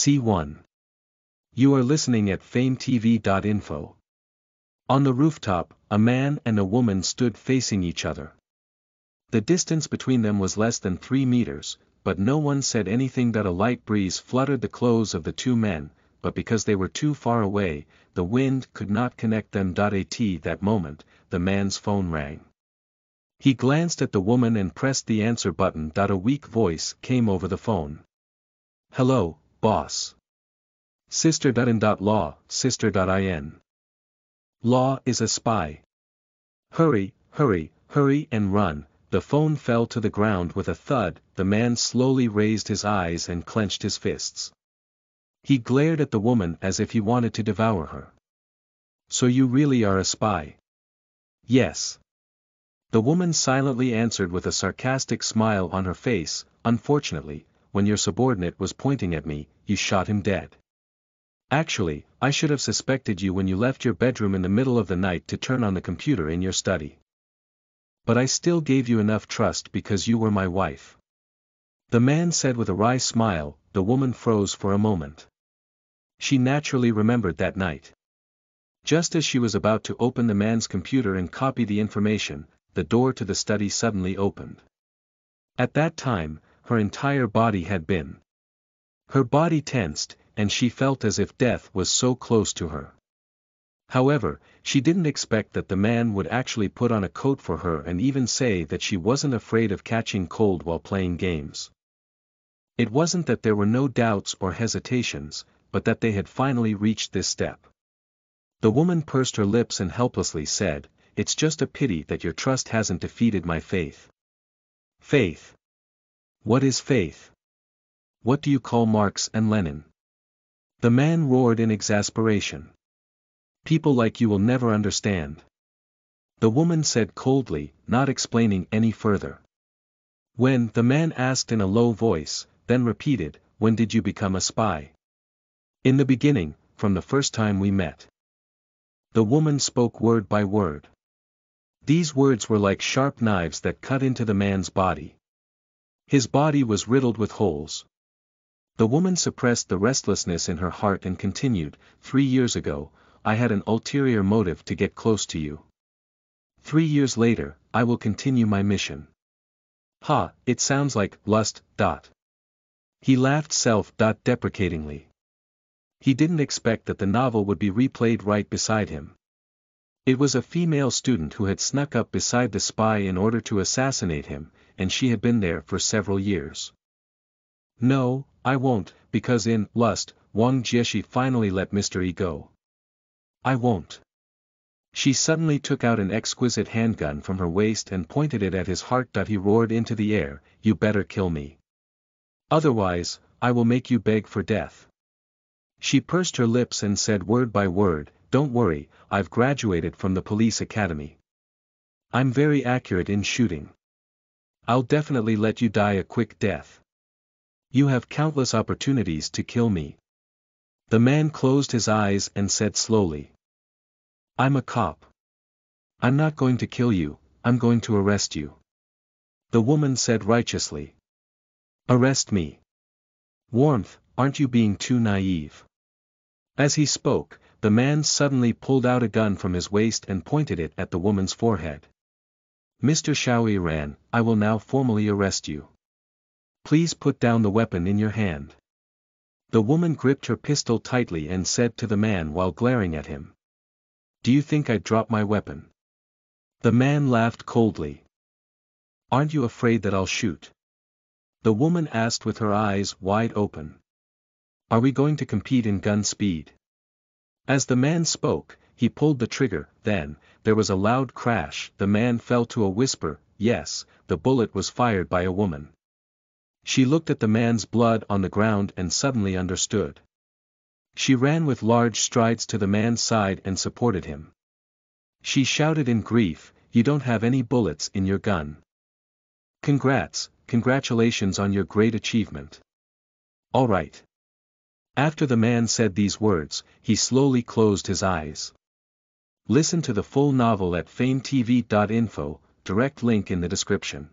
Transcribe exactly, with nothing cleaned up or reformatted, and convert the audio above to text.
C one. You are listening at fame t v dot info. On the rooftop, a man and a woman stood facing each other. The distance between them was less than three meters, but no one said anything. That a light breeze fluttered the clothes of the two men, but because they were too far away, the wind could not connect them. At that moment, the man's phone rang. He glanced at the woman and pressed the answer button. A weak voice came over the phone. "Hello, boss. Sister. In. Law, sister. In. Law is a spy. Hurry, hurry, hurry and run." The phone fell to the ground with a thud. The man slowly raised his eyes and clenched his fists. He glared at the woman as if he wanted to devour her. "So you really are a spy?" "Yes," the woman silently answered with a sarcastic smile on her face. "Unfortunately, when your subordinate was pointing at me, you shot him dead. Actually, I should have suspected you when you left your bedroom in the middle of the night to turn on the computer in your study. But I still gave you enough trust because you were my wife," the man said with a wry smile. The woman froze for a moment. She naturally remembered that night. Just as she was about to open the man's computer and copy the information, the door to the study suddenly opened. At that time, her entire body had been. Her body tensed, and she felt as if death was so close to her. However, she didn't expect that the man would actually put on a coat for her and even say that she wasn't afraid of catching cold while playing games. It wasn't that there were no doubts or hesitations, but that they had finally reached this step. The woman pursed her lips and helplessly said, "It's just a pity that your trust hasn't defeated my faith." "Faith? What is faith? What do you call Marx and Lenin?" the man roared in exasperation. "People like you will never understand," the woman said coldly, not explaining any further. "When?" the man asked in a low voice, then repeated, "When did you become a spy?" "In the beginning, from the first time we met." The woman spoke word by word. These words were like sharp knives that cut into the man's body. His body was riddled with holes. The woman suppressed the restlessness in her heart and continued, "Three years ago, I had an ulterior motive to get close to you. Three years later, I will continue my mission." "Ha, it sounds like lust." Dot. He laughed self-deprecatingly. He didn't expect that the novel would be replayed right beside him. It was a female student who had snuck up beside the spy in order to assassinate him, and she had been there for several years. "No, I won't, because in Lust, Wang Jieshi finally let Mister E go. I won't." She suddenly took out an exquisite handgun from her waist and pointed it at his heart. He roared into the air, "You better kill me. Otherwise, I will make you beg for death." She pursed her lips and said word by word, "Don't worry, I've graduated from the police academy. I'm very accurate in shooting. I'll definitely let you die a quick death. You have countless opportunities to kill me." The man closed his eyes and said slowly, "I'm a cop. I'm not going to kill you, I'm going to arrest you." The woman said righteously, "Arrest me." "Warmth, aren't you being too naive?" As he spoke, the man suddenly pulled out a gun from his waist and pointed it at the woman's forehead. "Mister Xiao Yiran, I will now formally arrest you. Please put down the weapon in your hand." The woman gripped her pistol tightly and said to the man while glaring at him, "Do you think I'd drop my weapon?" The man laughed coldly. "Aren't you afraid that I'll shoot?" the woman asked with her eyes wide open. "Are we going to compete in gun speed?" As the man spoke, he pulled the trigger. Then, there was a loud crash. The man fell to a whisper. Yes, the bullet was fired by a woman. She looked at the man's blood on the ground and suddenly understood. She ran with large strides to the man's side and supported him. She shouted in grief, "You don't have any bullets in your gun. Congrats, congratulations on your great achievement. All right." After the man said these words, he slowly closed his eyes. Listen to the full novel at fame t v dot info, direct link in the description.